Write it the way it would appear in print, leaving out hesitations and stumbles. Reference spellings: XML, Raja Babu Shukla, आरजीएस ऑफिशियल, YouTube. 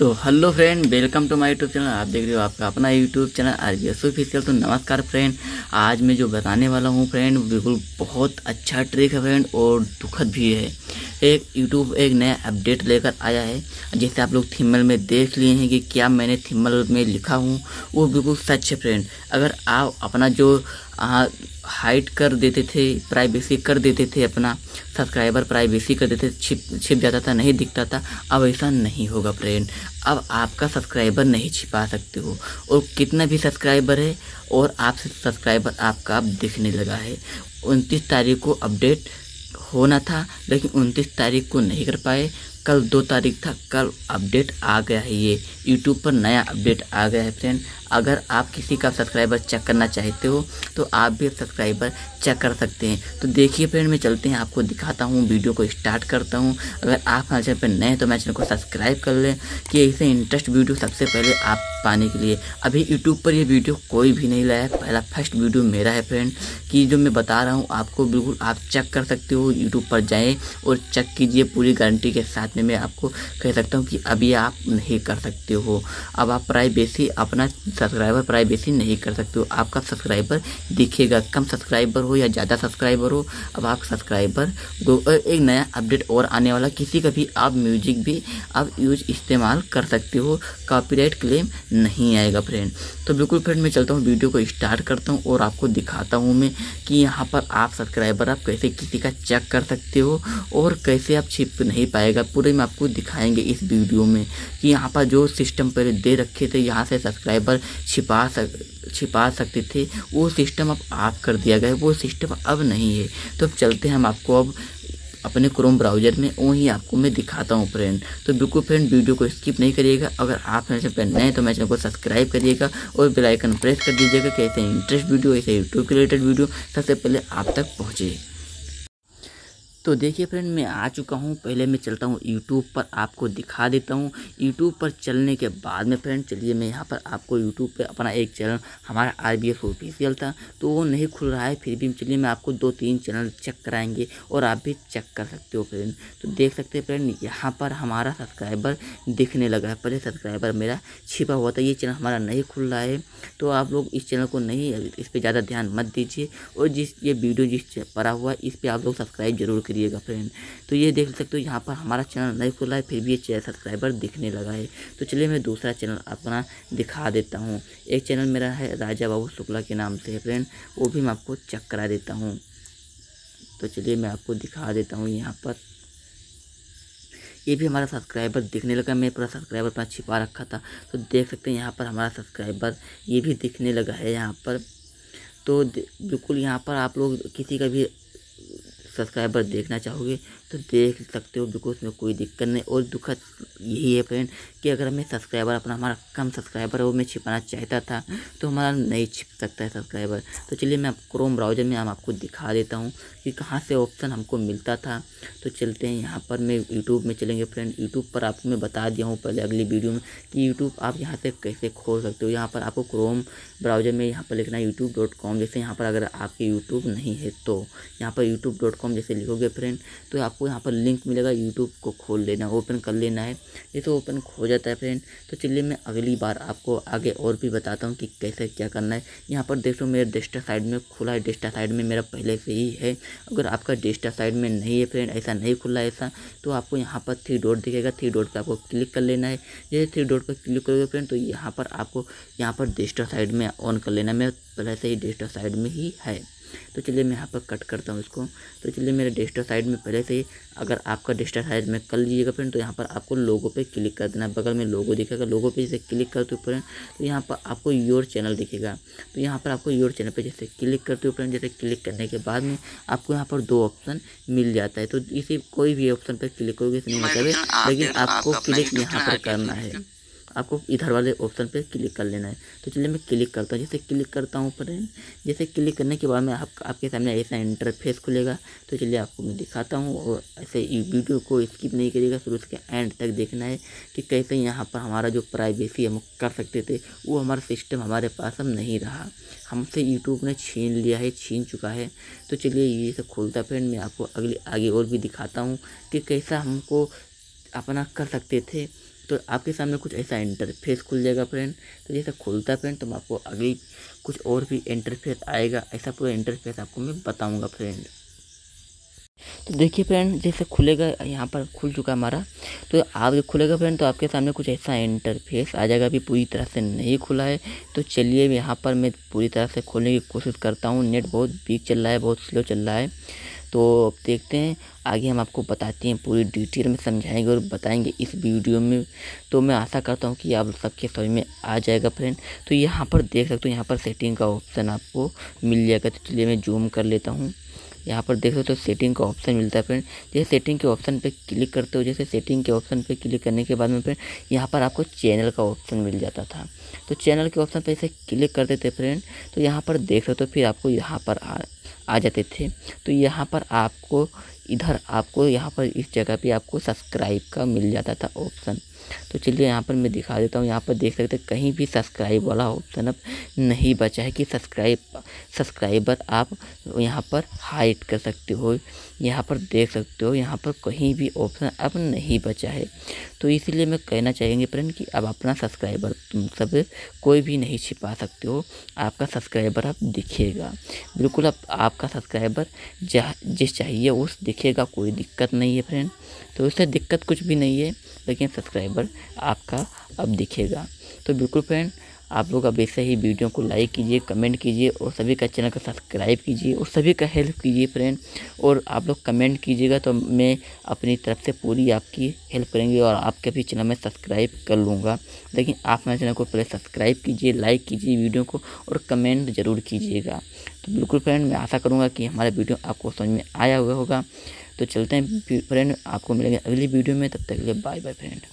तो hello friend, welcome to my YouTube channel. आप देख रहे हो आपका अपना यूट्यूब चैनल आरजीएस ऑफिशियल। तो नमस्कार फ्रेंड, आज मैं जो बताने वाला हूँ फ्रेंड बिल्कुल बहुत अच्छा ट्रिक है फ्रेंड, और दुखद भी है। एक यूट्यूब एक नया अपडेट लेकर आया है, जैसे आप लोग थिम्मल में देख लिए हैं कि क्या मैंने थिम्मल में लिखा हूँ वो बिल्कुल सच है फ्रेंड। अगर आप अपना जो हाइड कर देते थे, प्राइवेसी कर देते थे, अपना सब्सक्राइबर प्राइवेसी कर देते, छिप जाता था, नहीं दिखता था, अब ऐसा नहीं होगा फ्रेंड। अब आपका सब्सक्राइबर नहीं छिपा सकते हो, और कितना भी सब्सक्राइबर है और आपसे सब्सक्राइबर आपका अब दिखने लगा है। 29 तारीख को अपडेट होना था लेकिन 29 तारीख को नहीं कर पाए, कल 2 तारीख था, कल अपडेट आ गया है। ये यूट्यूब पर नया अपडेट आ गया है फ्रेंड। अगर आप किसी का सब्सक्राइबर चेक करना चाहते हो तो आप भी सब्सक्राइबर चेक कर सकते हैं। तो देखिए फ्रेंड, मैं चलते हैं आपको दिखाता हूँ, वीडियो को स्टार्ट करता हूँ। अगर आप हमारे चैनल पर नए हैं तो मेरे चैनल को सब्सक्राइब कर लें कि ऐसे इंटरेस्ट वीडियो सबसे पहले आप पाने के लिए। अभी यूट्यूब पर ये वीडियो कोई भी नहीं लाया, पहला फर्स्ट वीडियो मेरा है फ्रेंड, कि जो मैं बता रहा हूँ आपको बिल्कुल आप चेक कर सकते हो। यूट्यूब पर जाएँ और चेक कीजिए, पूरी गारंटी के साथ में मैं आपको कह सकता हूँ कि अभी आप नहीं कर सकते हो। अब आप प्राइवेसी, अपना सब्सक्राइबर प्राइवेसी नहीं कर सकते हो। आपका सब्सक्राइबर दिखेगा, कम सब्सक्राइबर हो या ज़्यादा सब्सक्राइबर हो। अब आप सब्सक्राइबर एक नया अपडेट और आने वाला, किसी का भी आप म्यूजिक भी आप यूज इस्तेमाल कर सकते हो, कॉपीराइट क्लेम नहीं आएगा फ्रेंड। तो बिल्कुल फ्रेंड, मैं चलता हूँ वीडियो को स्टार्ट करता हूँ और आपको दिखाता हूँ मैं कि यहाँ पर आप सब्सक्राइबर आप कैसे किसी का चेक कर सकते हो और कैसे आप छिप नहीं पाएगा। पूरे में आपको दिखाएंगे इस वीडियो में कि यहाँ पर जो सिस्टम पहले दे रखे थे, यहाँ से सब्सक्राइबर छिपा सकते थे, वो सिस्टम अब ऑफ कर दिया गया है, वो सिस्टम अब नहीं है। तो अब चलते हैं, हम आपको अब अपने क्रोम ब्राउज़र में वहीं आपको मैं दिखाता हूँ फ्रेंड। तो बिल्कुल फ्रेंड, वीडियो को स्किप नहीं करिएगा। अगर आप मेरे चैनल पर नए हैं तो मेरे चैनल को सब्सक्राइब करिएगा और बेल आइकन प्रेस कर दीजिएगा कि ऐसे इंटरेस्ट वीडियो, ऐसे यूट्यूब के रिलेटेड वीडियो सबसे पहले आप तक पहुँचे। तो देखिए फ्रेंड, मैं आ चुका हूँ। पहले मैं चलता हूँ यूट्यूब पर, आपको दिखा देता हूँ। यूट्यूब पर चलने के बाद में फ्रेंड, चलिए मैं यहाँ पर आपको यूट्यूब पर अपना एक चैनल हमारा आरजीएस ऑफिशियल था, तो वो नहीं खुल रहा है, फिर भी चलिए मैं आपको 2-3 चैनल चेक कराएंगे और आप भी चेक कर सकते हो फ्रेंड। तो देख सकते हैं फ्रेंड, यहाँ पर हमारा सब्सक्राइबर दिखने लगा है। पहले सब्सक्राइबर मेरा छिपा हुआ था, ये चैनल हमारा नहीं खुल रहा है। तो आप लोग इस चैनल को नहीं, इस पर ज़्यादा ध्यान मत दीजिए, और जिस ये वीडियो जिस पड़ा हुआ है इस पर आप लोग सब्सक्राइब जरूर करिएगा फ्रेंड। तो ये देख सकते हो, यहाँ पर हमारा चैनल नहीं खुला है, फिर भी ये चैनल सब्सक्राइबर दिखने लगा है। तो चलिए मैं दूसरा चैनल अपना दिखा देता हूँ। एक चैनल मेरा है राजा बाबू शुक्ला के नाम से है फ्रेंड, वो भी मैं आपको चेक करा देता हूँ। तो चलिए मैं आपको दिखा देता हूँ, यहाँ पर ये भी हमारा सब्सक्राइबर दिखने लगा। मैं पूरा सब्सक्राइबर अपना छिपा रखा था, तो देख सकते हैं यहाँ पर हमारा सब्सक्राइबर ये भी दिखने लगा है यहाँ पर। तो बिल्कुल यहाँ पर आप लोग किसी का भी सब्सक्राइबर देखना चाहोगे तो देख सकते हो, बिल्कुल उसमें कोई दिक्कत नहीं। और दुखद यही है फ्रेंड कि अगर मैं सब्सक्राइबर अपना, हमारा कम सब्सक्राइबर है वो मैं छिपाना चाहता था तो हमारा नहीं छिप सकता है सब्सक्राइबर। तो चलिए मैं क्रोम ब्राउज़र में हम आपको दिखा देता हूँ कि कहाँ से ऑप्शन हमको मिलता था। तो चलते हैं यहाँ पर, मैं यूट्यूब में चलेंगे फ्रेंड। यूट्यूब पर आपको मैं बता दिया हूँ पहले अगली वीडियो में कि यूट्यूब आप यहाँ से कैसे खोल सकते हो। यहाँ पर आपको क्रोम ब्राउज़र में यहाँ पर लिखना youtube.com, जैसे यहाँ पर अगर आपके यूट्यूब नहीं है तो यहाँ पर youtube.com जैसे लिखोगे फ्रेंड तो आपको यहाँ पर लिंक मिलेगा, यूट्यूब को खोल लेना, ओपन कर लेना है। ये तो ओपन हो जाता है फ्रेंड। तो चलिए मैं अगली बार आपको आगे और भी बताता हूँ कि कैसे क्या करना है। यहाँ पर देखो मेरे डेस्कटॉप साइड में खुला है, डेस्कटॉप साइड में मेरा पहले से ही है। अगर आपका डेस्कटॉप साइड में नहीं है फ्रेंड, ऐसा नहीं खुला ऐसा, तो आपको यहाँ पर 3 डॉट दिखेगा, 3 डॉट पर आपको क्लिक कर लेना है। जैसे 3 डॉट पर क्लिक करोगे फ्रेंड तो यहाँ पर आपको यहाँ पर डेस्कटॉप साइड में ऑन कर लेना है। मेरा पहले से ही डेस्कटॉप साइड में ही है। तो चलिए मैं यहाँ पर कट करता हूँ इसको। तो चलिए मेरे डेस्कटॉप साइड में पहले से ही, अगर आपका डेस्कटॉप साइड में कर लीजिएगा फ्रेंड तो यहाँ पर आपको लोगो पे क्लिक कर देना, बगल में लोगो दिखेगा, लोगो पे जैसे क्लिक करते हो फ्रेंड तो यहाँ पर आपको योर चैनल दिखेगा। तो यहाँ पर आपको योर चैनल पे जैसे क्लिक करते हो फ्रेंड, जैसे क्लिक करने के बाद में आपको यहाँ पर 2 ऑप्शन मिल जाता है। तो इसी कोई भी ऑप्शन पर क्लिक करोगे इसमें मतलब है, लेकिन आपको क्लिक यहाँ पर करना है, आपको इधर वाले ऑप्शन पे क्लिक कर लेना है। तो चलिए मैं क्लिक करता हूँ, जैसे क्लिक करता हूँ फ्रेंड, जैसे क्लिक करने के बाद में आपके सामने ऐसा इंटरफेस खुलेगा। तो चलिए आपको मैं दिखाता हूँ, और ऐसे वीडियो को स्किप नहीं करिएगा, शुरू से एंड तक देखना है कि कैसे यहाँ पर हमारा जो प्राइवेसी हम कर सकते थे वो हमारा सिस्टम हमारे पास अब नहीं रहा, हमसे यूट्यूब ने छीन लिया है, छीन चुका है। तो चलिए ये सब खोलता फ्रेंड, मैं आपको अगले आगे और भी दिखाता हूँ कि कैसा हमको अपना कर सकते थे। तो आपके सामने कुछ ऐसा इंटरफेस खुल जाएगा फ्रेंड। तो जैसा खुलता है फ्रेंड तो मैं आपको अगली कुछ और भी इंटरफेस आएगा, ऐसा पूरा इंटरफेस आपको मैं बताऊंगा फ्रेंड। तो देखिए फ्रेंड जैसे खुलेगा, यहाँ पर खुल चुका हमारा, तो आप जब खुलेगा फ्रेंड तो आपके सामने कुछ ऐसा इंटरफेस आ जाएगा। अभी पूरी तरह से नहीं खुला है, तो चलिए यहाँ पर मैं पूरी तरह से खोलने की कोशिश करता हूँ। नेट बहुत वीक चल रहा है, बहुत स्लो चल रहा है, तो अब देखते हैं आगे, हम आपको बताते हैं पूरी डिटेल में समझाएंगे और बताएंगे इस वीडियो में। तो मैं आशा करता हूं कि आप सबके समझ में आ जाएगा फ्रेंड। तो यहां पर देख सकते हो, यहां पर सेटिंग का ऑप्शन आपको मिल जाएगा। तो चलिए मैं जूम कर लेता हूं। यहाँ पर देख सकते हो सेटिंग का ऑप्शन मिलता है फ्रेंड। जैसे सेटिंग के ऑप्शन पे क्लिक करते हो, जैसे सेटिंग के ऑप्शन पे क्लिक करने के बाद में फ्रेंड यहाँ पर आपको चैनल का ऑप्शन मिल जाता था। तो चैनल के ऑप्शन पे इसे क्लिक करते थे फ्रेंड, तो यहाँ पर देख सकते हो फिर आपको यहाँ पर आ जाते थे। तो यहाँ पर आपको इधर आपको यहाँ पर इस जगह पे आपको सब्सक्राइब का मिल जाता था ऑप्शन। तो चलिए यहाँ पर मैं दिखा देता हूँ। यहाँ पर देख सकते हैं कहीं भी सब्सक्राइब वाला ऑप्शन अब नहीं बचा है कि सब्सक्राइबर आप यहाँ पर हाइड कर सकते हो। यहाँ पर देख सकते हो यहाँ पर कहीं भी ऑप्शन अब नहीं बचा है। तो इसलिए मैं कहना चाहेंगे फ्रेंड कि अब अपना सब्सक्राइबर तुम सब कोई भी नहीं छिपा सकते हो। आपका सब्सक्राइबर अब दिखेगा बिल्कुल, अब आपका सब्सक्राइबर जिस चाहिए उस दिखेगा, कोई दिक्कत नहीं है फ्रेंड। तो उससे दिक्कत कुछ भी नहीं है, लेकिन सब्सक्राइबर आपका अब दिखेगा। तो बिल्कुल फ्रेंड आप लोग अब ऐसे ही वीडियो को लाइक कीजिए, कमेंट कीजिए और सभी का चैनल का सब्सक्राइब कीजिए और सभी का हेल्प कीजिए फ्रेंड। और आप लोग कमेंट कीजिएगा तो मैं अपनी तरफ से पूरी आपकी हेल्प करेंगे और आपके भी चैनल में सब्सक्राइब कर लूँगा। लेकिन आप मेरे चैनल को पहले सब्सक्राइब कीजिए, लाइक कीजिए वीडियो को और कमेंट ज़रूर कीजिएगा। तो बिल्कुल फ्रेंड मैं आशा करूँगा कि हमारा वीडियो आपको समझ में आया हुआ होगा। तो चलते हैं फ्रेंड, आपको मिलेंगे अगली वीडियो में, तब तक के लिए बाय बाय फ्रेंड।